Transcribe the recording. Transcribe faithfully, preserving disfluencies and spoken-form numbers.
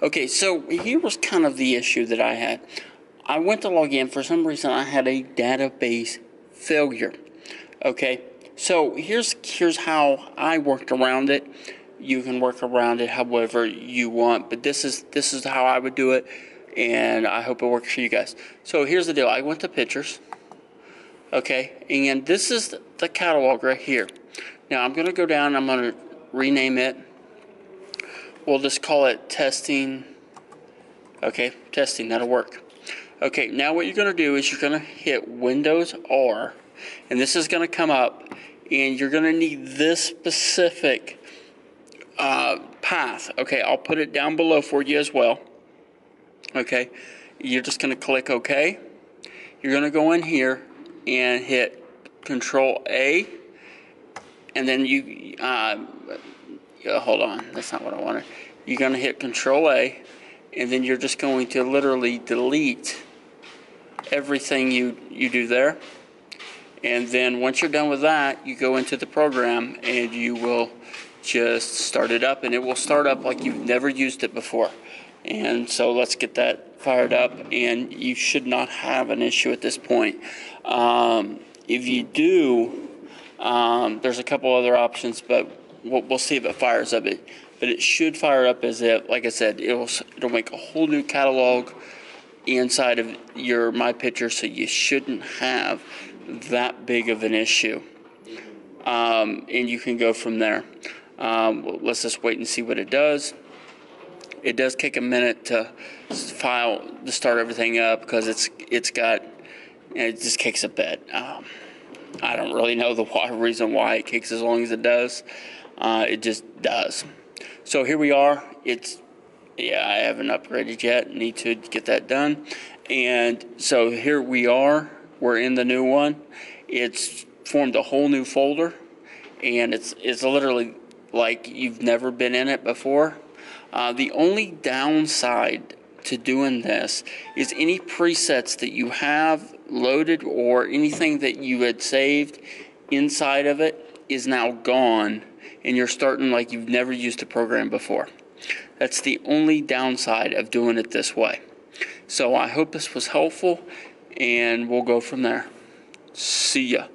Okay, so here was kind of the issue that I had. I went to log in. For some reason, I had a database failure. Okay, so here's here's how I worked around it. You can work around it however you want, but this is this is how I would do it, and I hope it works for you guys. So here's the deal. I went to pictures. Okay, and this is the catalog right here. Now I'm going to go down. I'm going to rename it. We'll just call it testing. Okay, testing. That'll work. Okay, now what you're going to do is you're going to hit Windows R, and this is going to come up, and you're going to need this specific uh, path. Okay, I'll put it down below for you as well. Okay, you're just going to click OK. You're going to go in here and hit Control A, and then you uh, hold on, that's not what I wanted. You're going to hit Control A, and then you're just going to literally delete everything you you do there. And then once you're done with that, you go into the program and you will just start it up, and it will start up like you've never used it before. And so let's get that fired up, and you should not have an issue at this point. Um, if you do, um, there's a couple other options, but we'll, we'll see if it fires up. It, but it should fire up as if, like I said, it'll it'll make a whole new catalog inside of your My Picture, so you shouldn't have that big of an issue. Um, and you can go from there. Um, let's just wait and see what it does. It does take a minute to file to start everything up because it's it's got it just kicks a bit. Um, I don't really know the why, reason why it kicks as long as it does. Uh, it just does. So here we are. It's yeah, I haven't upgraded yet. Need to get that done. And so here we are. We're in the new one. It's formed a whole new folder, and it's it's literally like you've never been in it before. Uh, the only downside to doing this is any presets that you have loaded or anything that you had saved inside of it is now gone, and you're starting like you've never used the program before. That's the only downside of doing it this way. So I hope this was helpful, and we'll go from there. See ya.